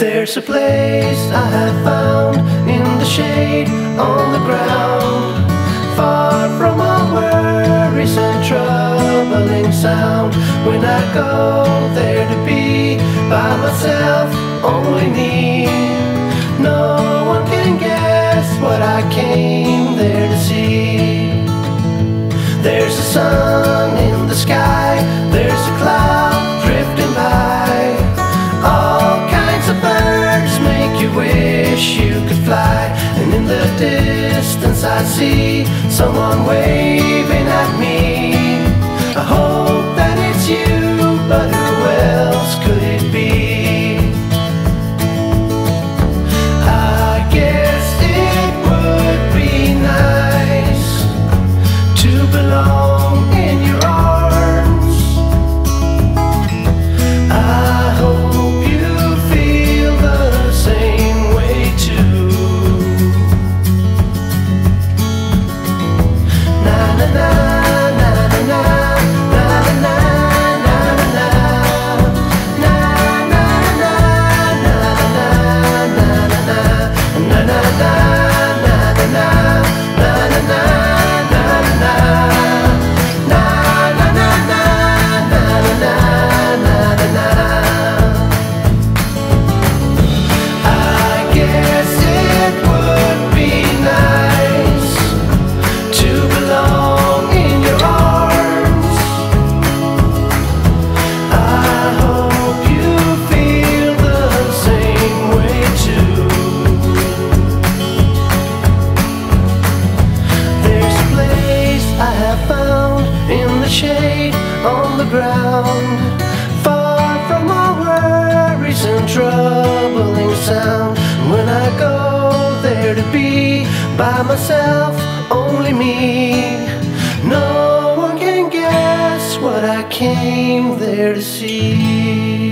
There's a place I have found in the shade on the ground, far from all worries and troubling sound. When I go there to be by myself, only me. No one can guess what I came there to see. There's a sun in the sky, there's a cloud drifting by. All kinds of birds make you wish you could fly. And in the distance I see someone waving at me. I hope that it's you, but who else could it be? I guess it would be nice to belong in your arms. I hope you feel the same way too. Na na na. Shade on the ground, far from all worries and troubling sound. When I go there to be by myself, only me. No one can guess what I came there to see.